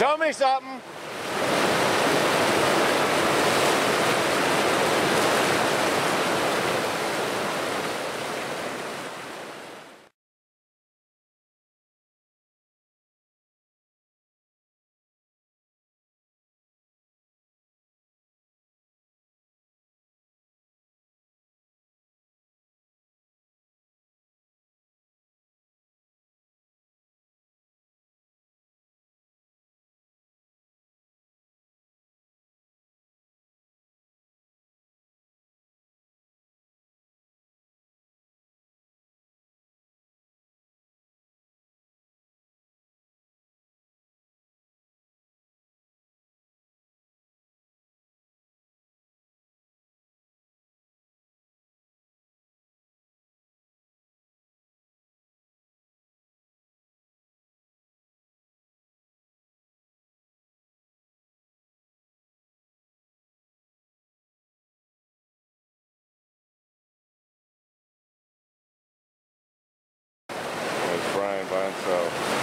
Show me something. So